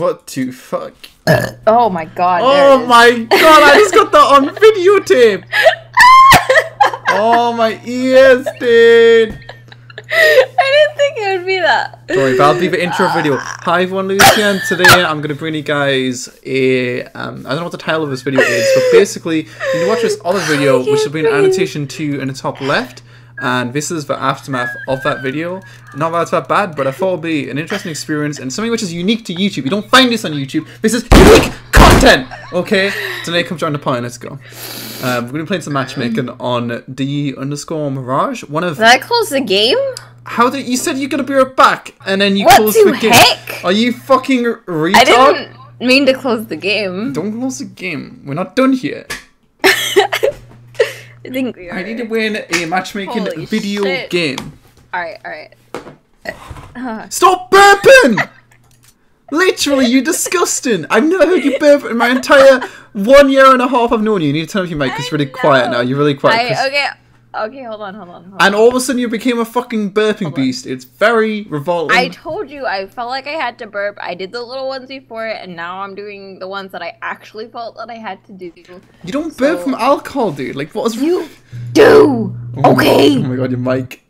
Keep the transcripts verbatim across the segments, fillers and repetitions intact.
What the fuck? Oh my god. Oh my god, I just got that on videotape! Oh my ears, dude! I didn't think it would be that. Don't worry, that'll be the intro video. Hi everyone, Lucian. Today I'm gonna bring you guys a um I don't know what the title of this video is, but basically you can watch this other video which will be an annotation to in the top left. And this is the aftermath of that video. Not that it's that bad, but I thought it would be an interesting experience and something which is unique to YouTube. You don't find this on YouTube. This is unique content! Okay, Danae, come join the party. Let's go. Um, we're going to be playing some matchmaking on D underscore Mirage. One of... Did I close the game? How did... You said you're going to be right back, and then you what closed the, the game. What the heck? Are you fucking retard? I didn't mean to close the game. Don't close the game. We're not done here. I think we are. I need to win a matchmaking Holy video shit. game. Alright, alright. Uh. Stop burping! Literally, you're disgusting! I've never heard you burp in my entire one year and a half I've known you. You need to turn off your mic because it's really know. quiet now. You're really quiet. I, okay, okay, hold on, hold on, hold on. And all of a sudden you became a fucking burping hold beast. On. It's very revolting. I told you, I felt like I had to burp. I did the little ones before it, and now I'm doing the ones that I actually felt that I had to do. You don't so... burp from alcohol, dude. Like, what is... You do! Oh, okay! Oh my god, your mic.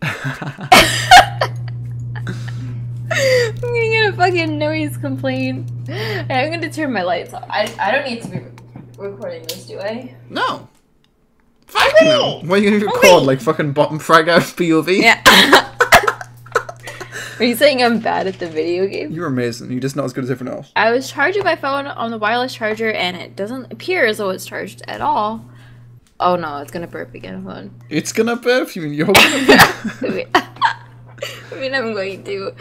I'm gonna get a fucking noise complaint. And I'm gonna turn my lights off. I, I don't need to be recording this, do I? No. Fuck no. What are you gonna record? Like fucking bottom frag out P O V? Yeah. Are you saying I'm bad at the video game? You're amazing. You're just not as good as everyone else. I was charging my phone on the wireless charger and it doesn't appear as though it's charged at all. Oh no, it's gonna burp again. Hold on. It's gonna burp? You mean you're gonna burp? I mean, I'm going to.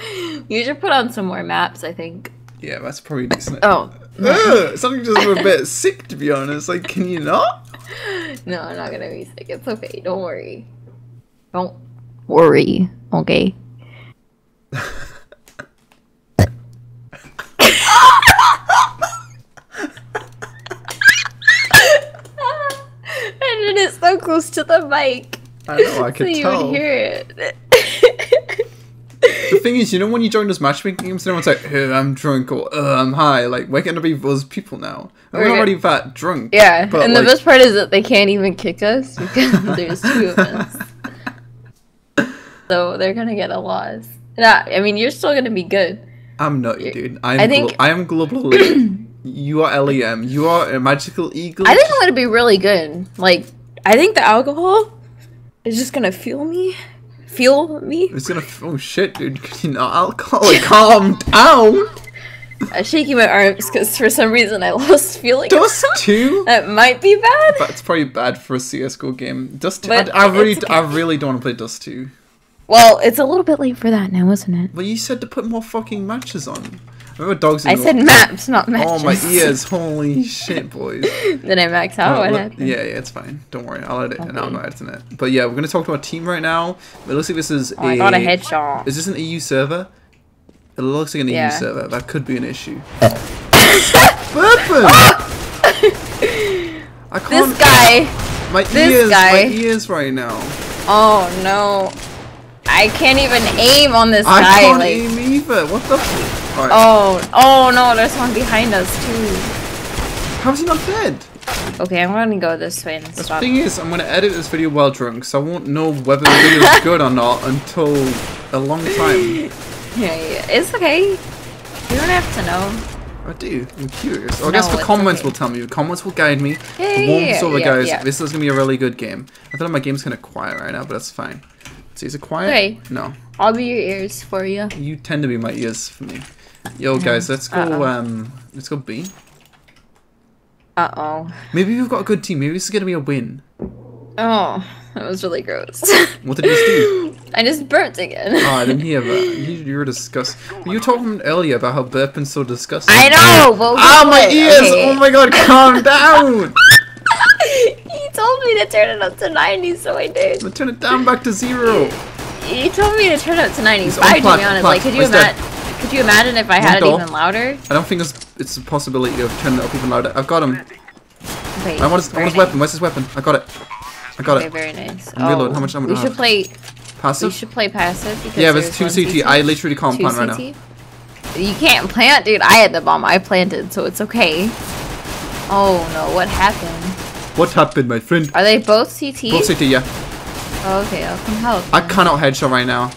You should put on some more maps, I think. Yeah, that's probably decent. Oh. Ugh, something just a bit sick, to be honest. Like, can you not? No, I'm not gonna be sick. It's okay. Don't worry. Don't worry. Okay. And it's so close to the mic. I know. I could so you tell. Would hear it. The thing is, you know when you join those matchmaking games, no one's like, oh, I'm drunk or oh, I'm high. Like, we're going to be those people now. And we're already that drunk. Yeah, but, and like, the best part is that they can't even kick us because there's two of us. So they're going to get a loss. Nah, I mean, you're still going to be good. I'm not, you're, dude. I'm I think... I am Global Elite. You are L E M. You are a Magical Eagle. I think I'm going to be really good. Like, I think the alcohol is just going to fuel me. Fuel me? It's gonna. Oh shit, dude! You're not alcoholic. Calm down. I'm shaking my arms because for some reason I lost feeling. Dust two. That might be bad. That's probably bad for a C S G O game. Dust two. I, I really, okay. I really don't want to play Dust two. Well, it's a little bit late for that now, isn't it? Well, you said to put more fucking matches on. Remember dogs. I said maps, not matches. Oh, my ears. Holy shit, boys. Did I max out? What happened? Yeah, yeah, it's fine. Don't worry. I'll edit it. I'm not editing it. But yeah, we're going to talk to our team right now. It looks like this is a... Oh, I got a headshot. Is this an E U server? It looks like an E U server. That could be an issue. Burping! I can't... This guy. My ears. My ears right now. Oh, no. I can't even aim on this guy. I can't aim either. What the... Right. Oh, oh no, there's one behind us too. How's he not dead? Okay, I'm gonna go this way and the stop. The thing is, I'm gonna edit this video while drunk, so I won't know whether the video is good or not until a long time. Yeah, yeah, it's okay. You don't have to know. I do, I'm curious. Or I no, guess the comments okay. will tell me, the comments will guide me. Yeah, the warm yeah, over yeah, guys, yeah. This is gonna be a really good game. I thought my game's kinda quiet right now, but that's fine. So is it quiet? Okay. No. I'll be your ears for you. You tend to be my ears for me. Yo guys, let's go. Uh-oh. Um, let's go B. Uh oh. Maybe we've got a good team. Maybe this is gonna be a win. Oh, that was really gross. What did you do? I just burped again. Oh, I didn't hear that. You, you were disgusting. You were talking earlier about how burping's so disgusting. I know. Well, oh my it. ears! Okay. Oh my god, calm down. He told me to turn it up to ninety, so I did. But turn it down back to zero. He told me to turn it up to ninety. So I, to be honest, like, could you imagine? Could you imagine if I had it even louder? I don't think it's, it's a possibility of turning it up even louder. I've got him. Wait, I want his, I want his nice. weapon. Where's his weapon? I got it. I got okay, it. Very nice. I'm reloading. Oh, how much I'm gonna have? We should play passive. We should play passive. Yeah, but it's two C T. I literally can't plan right now. You can't plant, dude. I had the bomb. I planted, so it's okay. Oh no, what happened? What happened, my friend? Are they both C T? Both C T, yeah. Oh, okay, I'll come help. Then. I cannot headshot right now.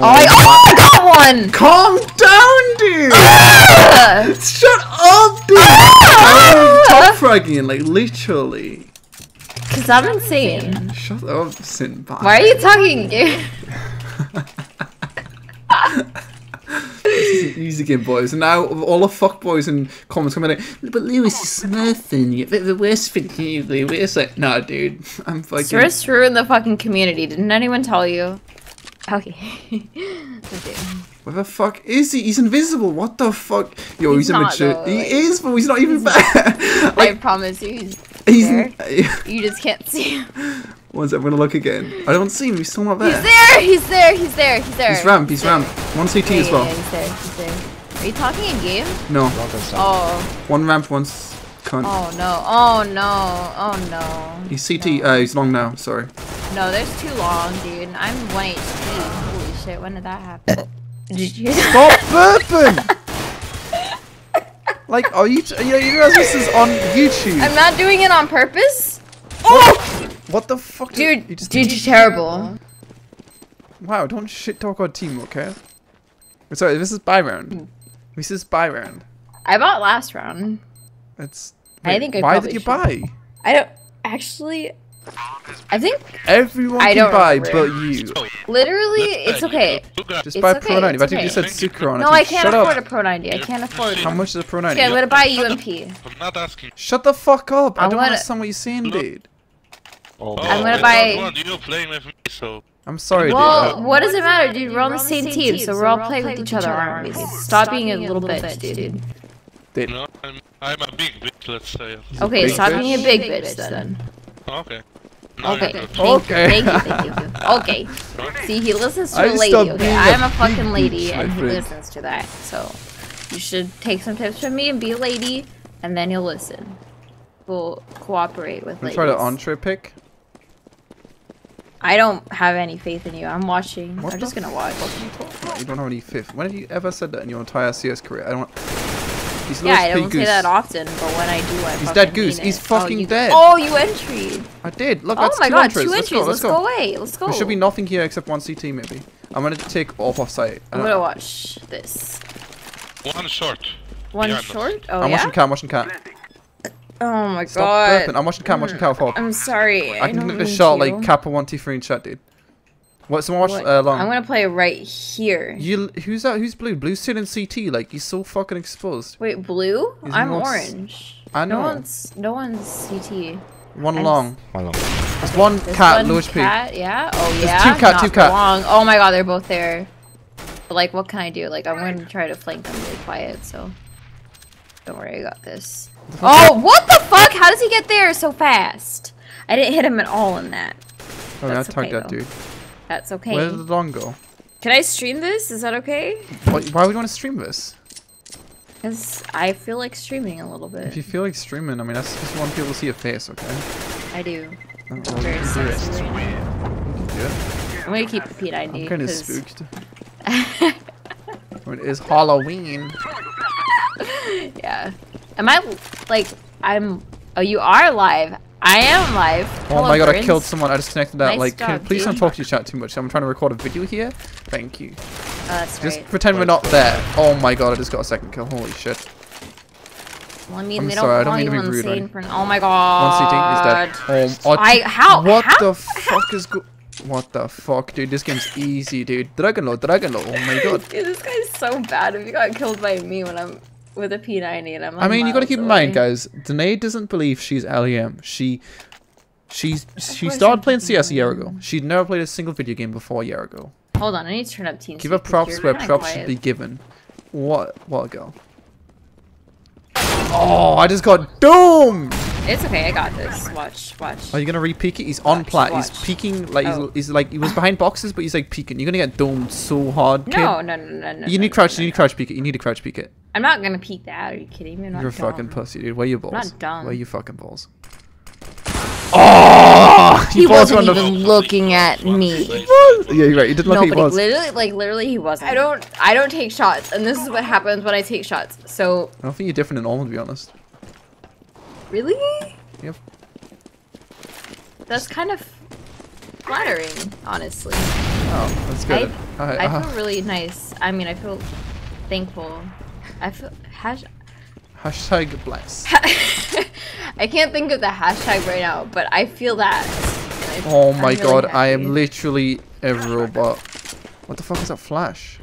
Oh, I, oh, I got one! Calm down, dude! Ah! Shut up, dude! Ah! I'm top fragging, like, literally. Because I'm insane. Shut up, Sinbad. Why are you talking, dude? This is an easy game, boys. And now all the fuckboys in comments coming in. But Lewis is smurfing. The worst thing you, Lewis. Like, nah, dude. I'm fucking. Stress ruined the fucking community. Didn't anyone tell you? Okay. Okay. Where the fuck is he? He's invisible. What the fuck? Yo, he's, he's immature. Though, he like, is, but he's not even there. Like, I promise you, he's, he's there. You just can't see him. One second, I'm gonna look again. I don't see him. He's still not there. He's there. He's there. He's there. He's there. He's ramp. He's, he's ramp. One C T yeah, as well. Yeah, he's there. He's there. Are you talking in game? No. Oh. One ramp. One cunt. Oh no. Oh no. Oh no. He's C T. No. Uh, he's long now. Sorry. No, there's too long, dude. I'm one H P. Holy shit. When did that happen? Did you stop burping? Like, are you? You know, you guys, this is on YouTube. I'm not doing it on purpose. Oh. What the fuck, dude? Did you just dude, you're terrible. Wow, don't shit talk our team, okay? Sorry, this is buy round. Mm. This is buy round. I bought last round. That's. Wait, I think I why did you should. buy? I don't actually. I think everyone I can buy remember. but you. Literally, it's okay. Just it's buy okay, Pro ninety. Imagine okay. you said Sucre on it. No, I can't Shut afford up. a Pro ninety. I can't afford it. How much is a Pro ninety? Okay, I'm gonna buy U M P. I'm not asking. Shut the fuck up! I, I don't wanna... understand what you're saying, dude. Oh, I'm gonna buy. You're playing with me, so. I'm sorry. Well, dude. what does it matter, dude? We're on the same team, so we're all playing with each other, aren't we? Stop being a little bitch, dude. dude. No, I'm, I'm a big bitch, let's say. Okay, stop being a big bitch then. Okay. No, okay. Okay. okay. Thank you. Thank you. Thank you. Okay. See, he listens to a lady. Okay, I'm a fucking lady, and he listens to that. So, you should take some tips from me and be a lady, and then you'll listen. We'll cooperate with ladies. Try the entree pick. I don't have any faith in you. I'm watching. What I'm just gonna watch. You don't have any faith. When have you ever said that in your entire C S career? I don't. He's yeah, I don't say goose. that often, but when I do, I. He's dead goose. Mean He's it. fucking oh, you... dead. Oh, you entry. I did. Look, oh that's my two god, entries. two let's entries. Go, let's, let's go. go away. Let's go. There should be nothing here except one C T maybe. I'm gonna take off off site. I'm gonna know. watch this. One short. One yeah, short. Oh I'm yeah. Watching cat, I'm watching cat. Oh my Stop god. Burping. I'm watching Cap, I'm watching Cap Hop. I'm sorry. I can look this shot like Kappa one two three in chat, dude. What, someone watch uh, long? I'm gonna play right here. You, who's that? Who's blue? Blue's still in C T, like, he's so fucking exposed. Wait, blue? He's I'm orange. I know. No one's, no one's C T. One I'm long. One long. There's one There's cat, one Lewis cat, P. yeah? Oh yeah? There's two cat, Not two cat. Long. Oh my god, they're both there. But like, what can I do? Like, I'm gonna try to flank them really quiet, so. Don't worry, I got this. Oh, what the fuck? How does he get there so fast? I didn't hit him at all in that. Oh, That's I tagged okay, that though. dude. That's okay. Where did the long go? Can I stream this? Is that okay? Why, why would you want to stream this? Because I feel like streaming a little bit. If you feel like streaming, I mean, I just want people to see your face, okay? I do. I'm very sexy. I'm gonna keep the P ninety. I'm kind of spooked. It is Halloween. Yeah. Am I, like, I'm, oh, you are live. I am live. Hello, oh my god, friends. I killed someone. I disconnected that. Nice like, job, can, please dude. don't talk to your chat too much. I'm trying to record a video here. Thank you. Oh, that's just right. pretend we're not there. Oh my god, I just got a second kill. Holy shit. Well, I mean, I'm they sorry, don't I don't mean to be rude. Right? For, oh my god. One C T is dead. Oh, I, how, what how, the how? fuck is go- What the fuck, dude? This game's easy, dude. Dragonlore, Dragonlore. Oh my god. Dude, this guy's so bad if you got killed by me when I'm- with a P ninety and I'm like I mean, you gotta keep away. in mind, guys, Danae doesn't believe she's L E M. She, she's, she started playing C S a year ago. She'd never played a single video game before a year ago. Hold on, I need to turn up team. Give her props where props quiet. should be given. What, what a girl. Oh, I just got doomed! It's okay, I got this. Watch, watch. Are you gonna re-peek it? He's watch, on plat. Watch. He's peeking, like, oh. he's, he's like, he was behind boxes, but he's like peeking. You're gonna get domed so hard, kid. No, no, no, no, no. You need no, crouch, no, you need no. crouch peek it. You need to crouch peek it. I'm not gonna peek that. Are you kidding me? I'm not You're dumb. a fucking pussy, dude. Where are your balls? I'm not dumb. Where are your fucking balls? Oh! Oh, he, he wasn't even the... looking at me. Yeah, you're right. You didn't look no, at me. No, literally, like literally, he wasn't. I don't, I don't take shots, and this is what happens when I take shots. So I don't think you're different at all, to be honest. Really? Yep. That's kind of flattering, honestly. Oh, that's good. I, right, I uh -huh. feel really nice. I mean, I feel thankful. I feel hash. Hashtag bless. I can't think of the hashtag right now, but I feel that. I, oh my I'm god, really I am literally a robot. What the fuck is that flash?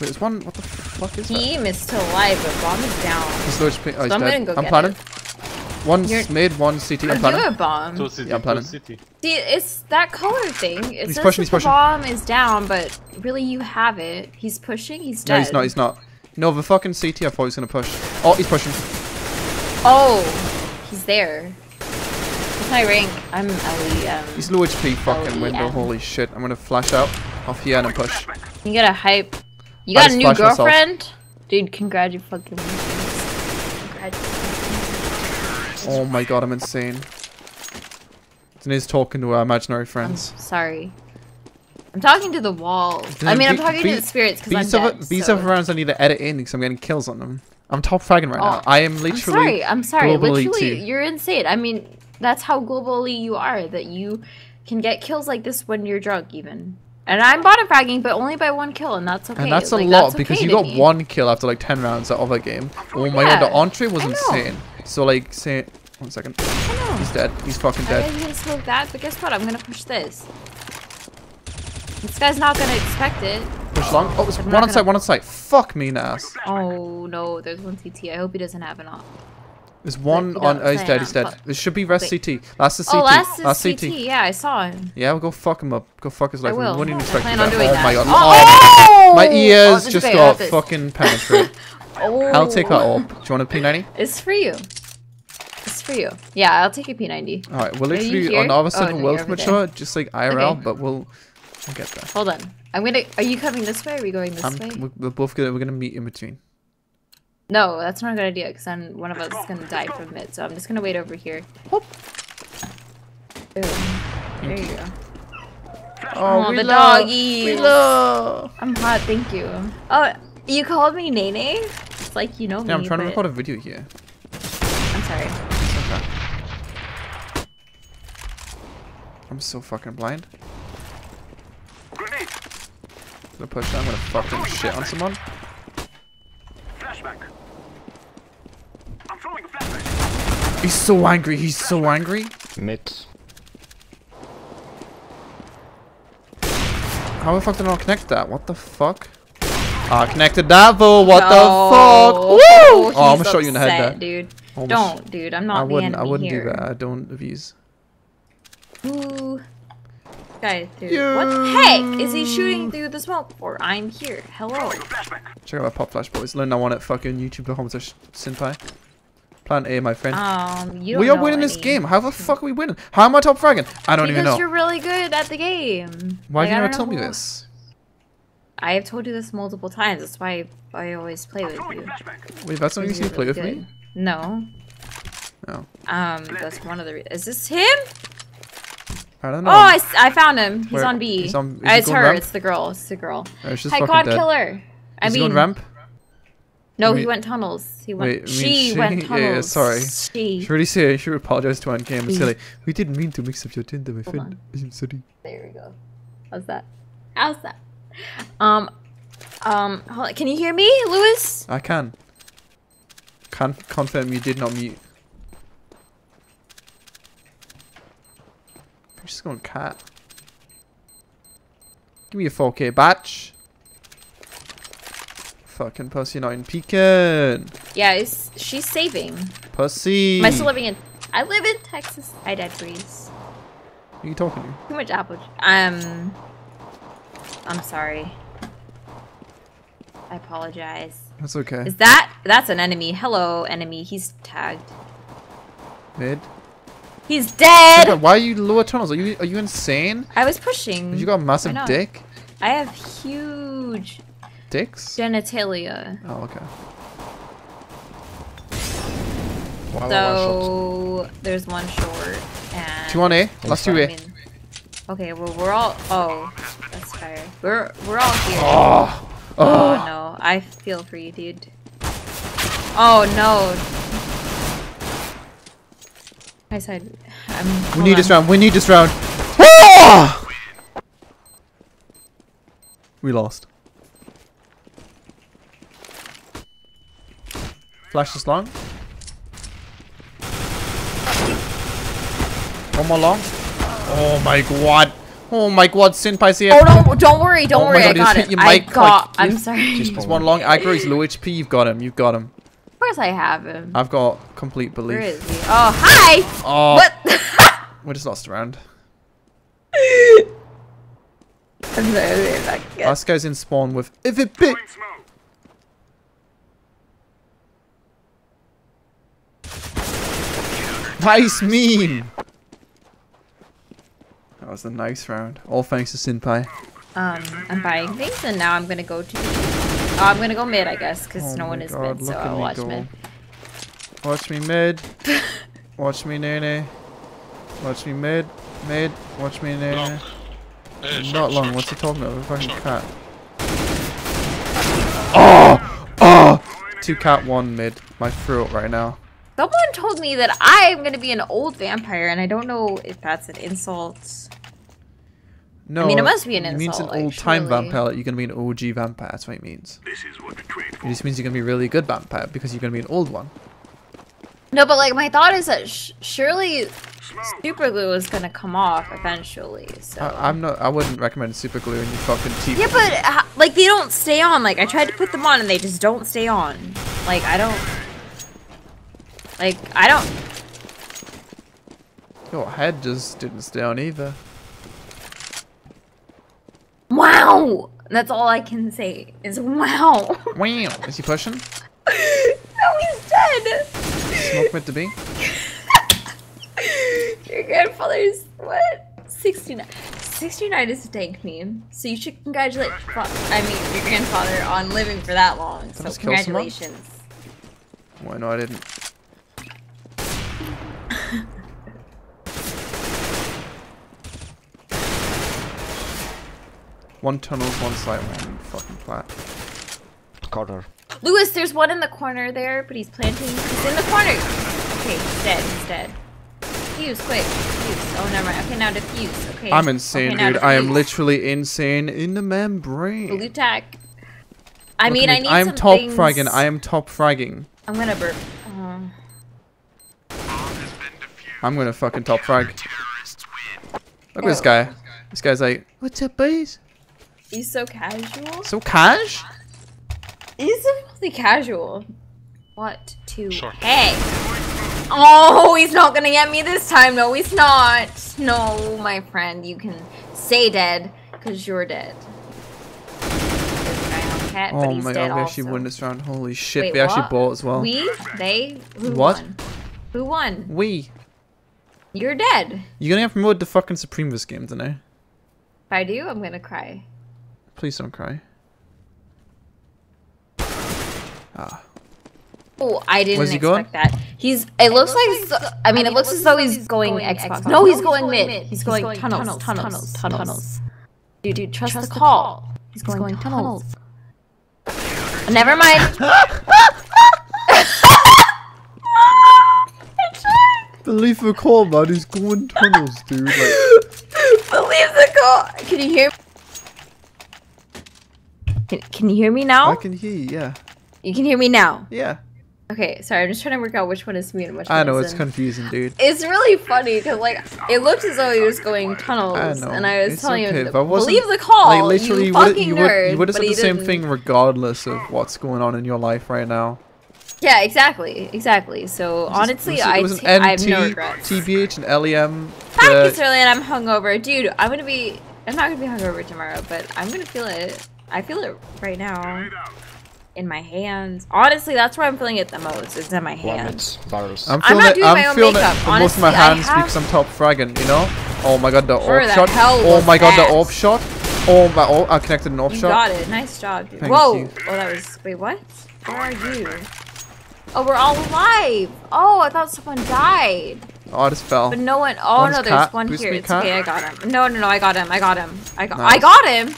Wait, it's one. What the fuck is he that? Team is still alive, but bomb is down. He's still oh, so he's I'm dead. Go I'm planning. One's You're... made, one C T. I'm planning. Do a bomb. Two C T, yeah, I'm planning. See, it's that color thing. It he's says pushing. He's pushing. The bomb is down, but really, you have it. He's pushing. He's dead. No, he's not. He's not. No, the fucking C T I thought he was gonna push. Oh, he's pushing. Oh, he's there. What's my rank? I'm L E M. He's low H P fucking window, holy shit. I'm gonna flash out off here and push. You got a hype. You got a new girlfriend? Myself. Dude, congratulations. Fucking congratulations. Oh my god, I'm insane. Danae's talking to her imaginary friends. I'm sorry. I'm talking to the wall. I mean, I'm talking to the spirits because I'm dead. These are rounds I need to edit in because I'm getting kills on them. I'm top fragging right now. I am literally. I'm sorry. I'm sorry. Literally, you're insane. I mean, that's how globally you are. That you can get kills like this when you're drunk, even. And I'm bottom fragging, but only by one kill, and that's okay. And that's a lot because you got one kill after like ten rounds out of a game. Oh my god, the entree was insane. So like, say, one second. He's dead. He's fucking dead. I'm gonna smoke that, but guess what? I'm gonna push this. This guy's not gonna expect it. Push long. Oh, it's one on site, one on site. Fuck me, ass. Oh no, there's one C T. I hope he doesn't have an op. There's one on. Oh, he's dead. He's dead. There should be rest C T. That's the C T. Oh, that's the C T. Yeah, I saw him. Yeah, we'll go fuck him up. Go fuck his life. We wouldn't expect that. Oh my god. Oh, my ears just got fucking penetrated. Oh. I'll take that orb. Do you want a P ninety? It's for you. It's for you. Yeah, I'll take a P ninety. All right, we'll literally on the other side of the world mature, just like I R L, but we'll. I'll get there. Hold on. I'm gonna. Are you coming this way? Or are we going this I'm, way? We're, we're both gonna. We're gonna meet in between. No, that's not a good idea. Because then one of us is gonna die from mid. So I'm just gonna wait over here. Whoop. Boom. There you go. Oh, oh we the love. doggy. We love. I'm hot. Thank you. Oh, you called me Nene. It's like you know yeah, me. Yeah, I'm trying but... to record a video here. I'm sorry. Okay. I'm so fucking blind. I'm gonna push. I'm gonna fucking shit on someone. Flashback. I'm throwing a flashback. He's so angry. He's so angry. Mid. How the fuck did I not connect that? What the fuck? Ah, uh, connected that though. What no. the fuck? Woo! Oh, I'm gonna shot you in the head, there. dude. Almost. Don't, dude. I'm not. I wouldn't. I wouldn't here. do that. I don't abuse. Ooh. Guy through. Yeah. What the heck is he shooting through the smoke for? I'm here. Hello. Check out my pop flash, boys. Learn that one at fucking YouTube comments. Senpai. Plan A, my friend. Um, you don't we are know winning any. this game. How the fuck are we winning? How am I top fragging? I don't because even know. Because you're really good at the game. Why like, did you never tell me this? I have told you this multiple times. That's why I, I always play with you. Wait, that's not you really play good. with me? No. No. Um, that's one of the reasons. Is this him? I don't know. Oh, I, I found him. He's Where, on B. He's on, it's he her. Ramp? It's the girl. It's the girl. Oh, she's Hi, quad dead. killer. I is mean, he going ramp? No, wait, he went tunnels. He went. Wait, she, she went tunnels. Yeah, yeah, sorry. She. Should really say. I should apologize to one game. It's silly. We didn't mean to mix up your Tinder, my friend. I'm sorry. There we go. How's that? How's that? Um, um. Hold on. Can you hear me, Lewis? I can. Can confirm you did not mute. I'm just going cat. Give me a four K batch. Fucking pussy not in peeking. Yeah, it's, she's saving. Pussy. Am I still living in... I live in Texas. I died breeze. Who are you talking to? Too much apple... Um... I'm sorry. I apologize. That's okay. Is that... That's an enemy. Hello, enemy. He's tagged. Mid. He's dead! Senpai, why are you lower tunnels? Are you are you insane? I was pushing. You got a massive I dick? I have huge... Dicks? Genitalia. Oh, okay. Wow, so... One there's one short. And two on A. Last two A. I mean, okay, well we're all. Oh, that's fire. We're we're all here. Oh, oh. Oh no, I feel for you, dude. Oh no. I said. I'm, we need on. this round. We need this round. Oh! We lost. Flash is long. One more long. Oh my god. Oh my god, Senpai here. Oh no, don't worry, don't oh worry, god, I got it. I got, like, I'm sorry. Just one long aggro, he's low H P, you've got him, you've got him. Of course I have him. I've got complete belief. Where is he? Oh, hi! Oh. What? We just lost a round. I'm sorry, back again. Us guys in spawn with, if it bit. Nice meme! That was a nice round. All thanks to Senpai. Um, I'm buying things and now I'm gonna go to... Oh, I'm gonna go mid, I guess, because oh no one God, is mid, so I'll watch go. mid. Watch me mid. Watch me Nene. Watch me mid. Mid. Watch me Nene. Long. Uh, Not short, long, short, what's he talking about? We're fucking short. cat. Oh! Oh! Two cat, one mid. My throat right now. Someone told me that I'm gonna be an old vampire, and I don't know if that's an insult. No, I mean it must be an insult. It means an like, old-time vampire. Like you're gonna be an O G vampire. That's what it means. This is what it just means you're gonna be a really good vampire because you're gonna be an old one. No, but like my thought is that sh surely super glue is gonna come off eventually. So I, I'm not. I wouldn't recommend super glue in your fucking teeth. Yeah, but uh, like they don't stay on. Like I tried to put them on, and they just don't stay on. Like I don't. Like, I don't... Your head just didn't stay on either. Wow! That's all I can say is wow. Wow. Is he pushing? No, he's dead. Smoke meant to be. Your grandfather's what? sixty-nine. sixty-nine is a tank meme. So you should congratulate, I mean, your grandfather on living for that long. So congratulations. Why no, I didn't. One tunnel, one side, one fucking flat. Corner. Lewis, there's one in the corner there, but he's planting. He's in the corner! Okay, he's dead, he's dead. Defuse, quick. Defuse. Oh, never mind. Okay, now defuse. Okay. I'm insane, okay, dude. I am literally insane in the membrane. Blue tack. I Look mean, me. I need I am some top things. fragging. I am top fragging. I'm gonna burp. Oh. I'm gonna fucking top frag. Look at this guy. This guy's like, what's up, boys? He's so casual. So cash? He's really casual. What to sure. Hey! Oh, he's not gonna get me this time. No, he's not. No, my friend, you can stay dead because you're dead. Cat, oh but he's my god, we actually won this round. Holy shit, Wait, we what? actually bought as well. We? They? Who what? Won? Who won? We. You're dead. You're gonna have to promote the fucking Supreme this game, don't I? If I do, I'm gonna cry. Please don't cry. Ah. Oh, I didn't expect going? that. He's. It, it looks, looks like. So, I mean, I mean it looks as though he's going, going Xbox. No, he's going mid. He's, he's going, going tunnels, tunnels, tunnels, tunnels, tunnels. Dude, dude, trust, trust the call. call. He's, he's going, going tunnels. tunnels. Never mind. Believe the call, man. He's going tunnels, dude. Like... Believe the call. Can you hear me? Can, can you hear me now? I can hear you, yeah. You can hear me now? Yeah. Okay, sorry, I'm just trying to work out which one is me and which one is I know, it's in. confusing, dude. It's really funny, because, like, it looked as though he was going tunnels, I know. and I was it's telling okay, him, believe the call, like, literally, you fucking you would, nerd, You would have said the didn't. same thing regardless of what's going on in your life right now. Yeah, exactly, exactly. So, just, honestly, it was, it was I, I have no regrets. T B H and L E M. Fuck, it's early and I'm hungover. Dude, I'm gonna be, I'm not gonna be hungover tomorrow, but I'm gonna feel it. I feel it right now in my hands. Honestly, that's where I'm feeling it the most. It's in my hands. Lemons, I'm, I'm not doing it, my I'm own makeup. It, honestly, most of my hands I have... because I'm top fragging, you know? Oh my god, the orb shot. Oh my god, that? the orb shot. Oh my orb. I connected an orb shot. You got it. Nice job, dude. Thank Whoa. You. Oh, that was. Wait, what? Where are you? Oh, we're all alive. Oh, I thought someone died. Oh, I just fell. But no one. Oh One's no, there's cat. one Boost here. It's cat. okay. I got him. No, no, no. I got him. I got him. I got. Nice. I got him.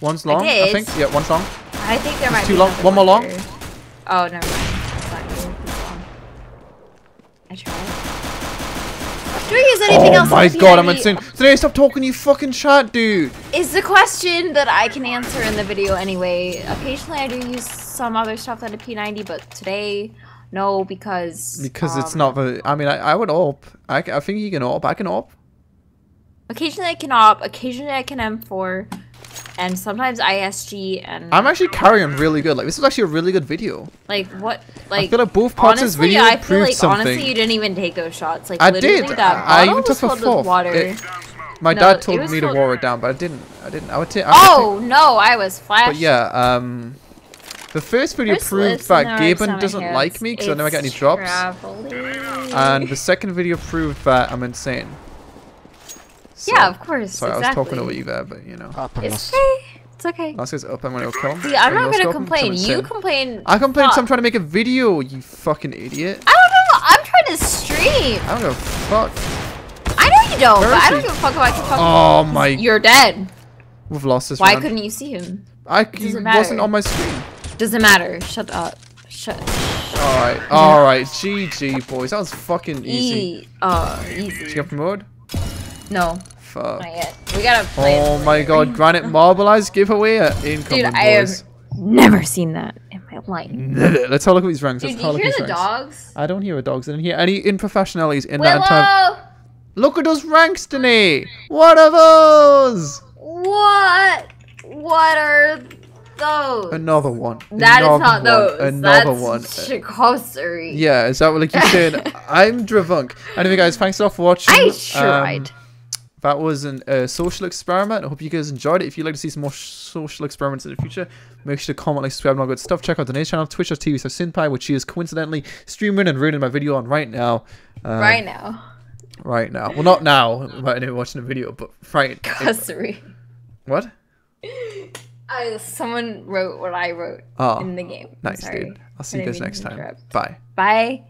One's long. I, I think. Yeah, one's long. I think there might be two long. One more long. Here. Oh, never mind. It's not too long. I tried. Do we use anything else? Oh my god, I'm insane. Today, stop talking. You fucking shot, dude. Is the question that I can answer in the video anyway. Occasionally, I do use some other stuff than a P ninety, but today. No, because... Because um, it's not the... I mean, I, I would AWP. I, I think you can AWP. I can AWP. Occasionally I can AWP. Occasionally I can M four. And sometimes I S G and... I'm actually carrying really good. Like, this is actually a really good video. Like, what... Like, I feel like both parts honestly, of this video I feel like, something. Honestly, you didn't even take those shots. Like, I literally did. That I, I even took a fourth. Water. It, my no, dad told me to water it down, but I didn't. I didn't. I would take... Oh, no. I was flashed. But yeah, um... The first video First proved that Gaben doesn't heads. like me because I never get any drops. Traveling. And the second video proved that I'm insane. So, yeah, of course. Sorry, exactly. I was talking over you there, but you know. It's okay. It's okay. Last guy's up, I'm gonna kill him. See, I'm not gonna complain. You complain. I complained because I'm trying to make a video, you fucking idiot. I don't know. I'm trying to stream. I don't give a fuck. I know you don't, Where but I don't give a fuck if I can fuck Oh him. my. You're dead. We've lost this Why round. couldn't you see him? I he wasn't on my screen. Doesn't matter. Shut up. Shut. shut all right. Up. All right. G G boys. That was fucking easy. E uh, easy. Did you get promoted? No. Fuck. Not yet. We gotta play. Oh my god! Granite Marbleize giveaway at incoming boys. Dude, I boys. have never seen that in my life. Let's have a look at these ranks. Let's Dude, do you hear the ranks. dogs? I don't hear the dogs. I didn't hear any unprofessionalities in Willow! that entire. Look at those ranks, Danae. What are those? What? What are? Those. Another one. That Another is not one. those. Another That's one. Chicosery. Yeah, is that what like you said? I'm Dravunk. Anyway, guys, thanks a lot for watching. I tried. Um, that was a uh, social experiment. I hope you guys enjoyed it. If you'd like to see some more social experiments in the future, make sure to comment, like, subscribe, and all good stuff. Check out Danae's channel, twitch dot T V slash Senpai, which she is coincidentally streaming and ruining my video on right now. Um, right now. Right now. Well, not now, right now watching the video, but right. Chicosery. What? Uh, someone wrote what I wrote oh, in the game. Nice, dude. I'll see you guys next time. Bye. Bye.